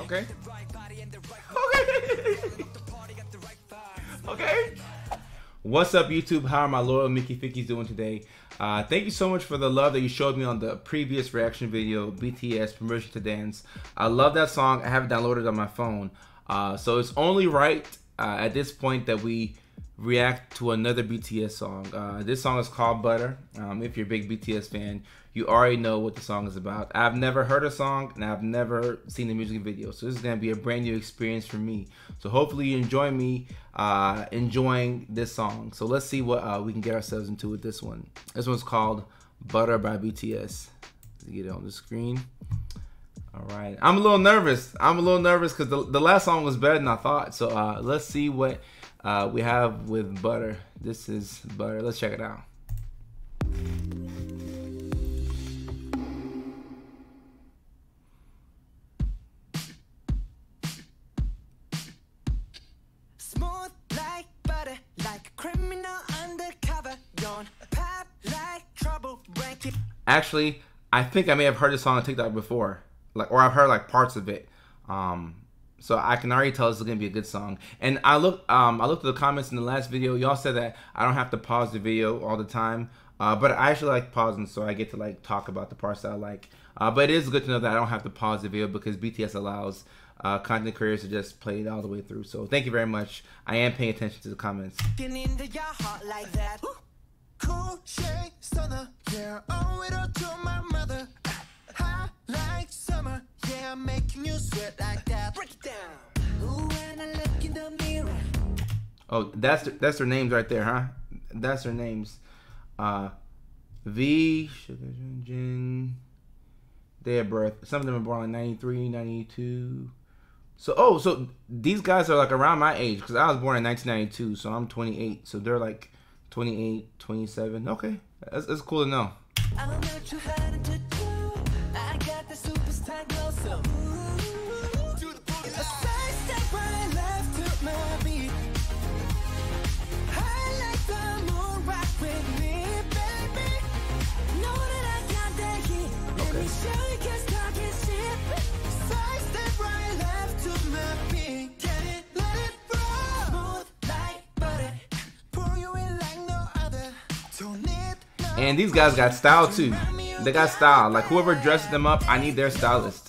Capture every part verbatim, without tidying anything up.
Okay. Okay. Okay. What's up, YouTube? How are my loyal Mickey Fickies doing today? Uh, thank you so much for the love that you showed me on the previous reaction video, B T S, Permission to Dance. I love that song. I have it downloaded on my phone. Uh, so it's only right uh, at this point that we react to another B T S song. Uh, this song is called Butter. Um, if you're a big B T S fan, you already know what the song is about. I've never heard a song and I've never seen a music video. So this is gonna be a brand new experience for me. So hopefully you enjoy me uh, enjoying this song. So let's see what uh, we can get ourselves into with this one. This one's called Butter by B T S. Let's get it on the screen. All right, I'm a little nervous. I'm a little nervous because the, the last song was better than I thought. So uh, let's see what Uh, we have with Butter. This is Butter. Let's check it out. Smooth like butter, like criminal undercover. Don't pop like trouble breaking. Actually, I think I may have heard this song on TikTok before, like, or I've heard like parts of it. Um, So I can already tell this is gonna be a good song. And I look, um, I looked at the comments in the last video. Y'all said that I don't have to pause the video all the time, uh, but I actually like pausing, so I get to like talk about the parts that I like. Uh, but it is good to know that I don't have to pause the video because B T S allows uh, content creators to just play it all the way through. So thank you very much. I am paying attention to the comments. Oh, that's that's their names right there, huh? That's their names. Uh, V, Sugar, Jin, day of birth. Some of them are born like ninety-three, ninety-two. So, oh, so these guys are like around my age because I was born in nineteen ninety-two, so I'm twenty-eight. So they're like twenty-eight, twenty-seven. Okay, that's, that's cool to know. I don't know what you had to do. I got the superstar glow, so. And these guys got style too. They got style. Like whoever dresses them up, I need their stylist.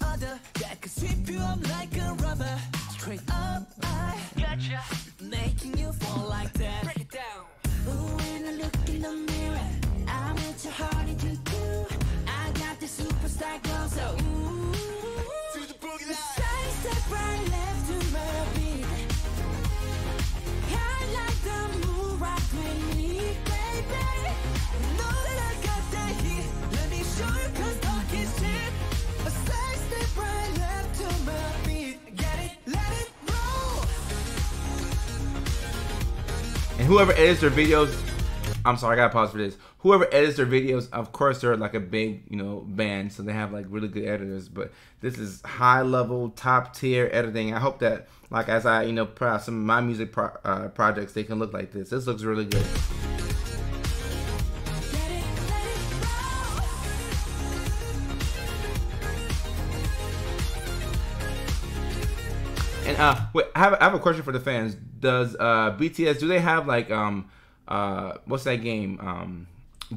And whoever edits their videos, I'm sorry, I gotta pause for this. Whoever edits their videos, of course, they're like a big, you know, band, so they have like really good editors. But this is high level, top tier editing. I hope that, like, as I, you know, put out some of my music pro uh, projects, they can look like this. This looks really good. And uh, wait, I have, I have a question for the fans. Does uh, B T S, do they have like, um, uh, what's that game? Um,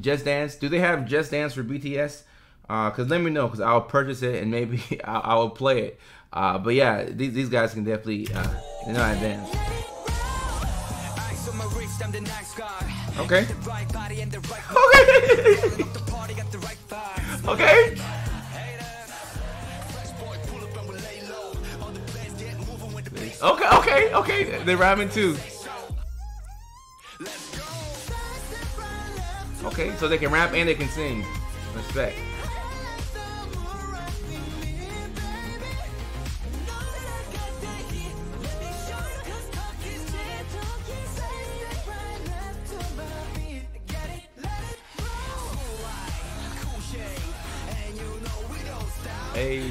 Just Dance? Do they have Just Dance for B T S? Uh, cause let me know, cause I'll purchase it and maybe I, I will play it. Uh, but yeah, these, these guys can definitely, uh, they know how to dance. Okay. Okay. Okay. Okay, okay, okay. They're rhyming too. Okay, so they can rap and they can sing. Respect. Hey.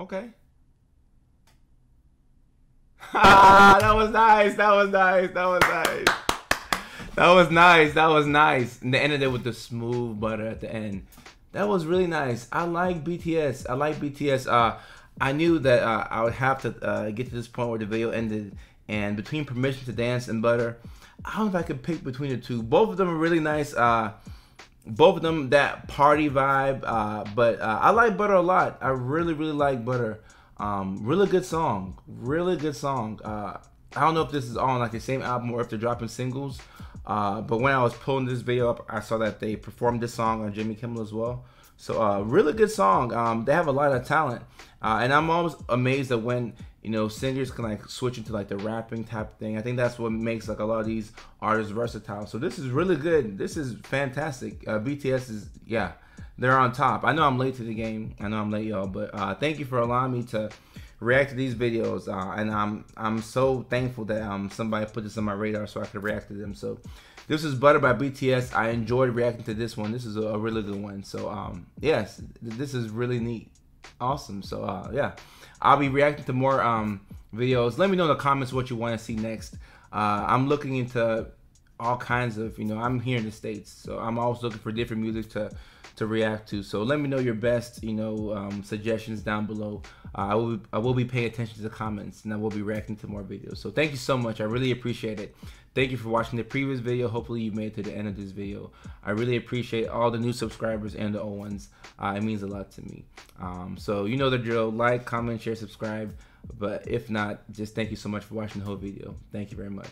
Okay. Ah, that was nice. That was nice. That was nice. That was nice. That was nice. And they ended it with the smooth butter at the end. That was really nice. I like B T S. I like B T S. Uh, I knew that uh, I would have to uh, get to this point where the video ended. And between Permission to Dance and Butter, I don't know if I could pick between the two. Both of them are really nice. Uh, both of them, that party vibe. Uh, but uh, I like Butter a lot. I really, really like Butter. Um, really good song. Really good song. Uh, I don't know if this is on like the same album or if they're dropping singles. Uh, but when I was pulling this video up, I saw that they performed this song on Jimmy Kimmel as well. So uh, really good song. Um, they have a lot of talent. Uh, and I'm always amazed that when, you know, singers can like switch into like the rapping type thing. I think that's what makes like a lot of these artists versatile. So this is really good. This is fantastic. Uh, B T S is, yeah, they're on top. I know I'm late to the game. I know I'm late, y'all. But uh, thank you for allowing me to react to these videos, uh, and I'm I'm so thankful that um somebody put this on my radar so I could react to them. So this is Butter by B T S. I enjoyed reacting to this one. This is a, a really good one. So um yes, this is really neat, awesome. So uh yeah, I'll be reacting to more um videos. Let me know in the comments what you want to see next. Uh, I'm looking into all kinds of, you know, I'm here in the States, so I'm always looking for different music to to react to. So let me know your best, you know, um, suggestions down below. Uh, I will I will be paying attention to the comments, and I will be reacting to more videos. So thank you so much. I really appreciate it. Thank you for watching the previous video. Hopefully you made it to the end of this video. I really appreciate all the new subscribers and the old ones. Uh, it means a lot to me. Um, so you know the drill. Like, comment, share, subscribe. But if not, just thank you so much for watching the whole video. Thank you very much.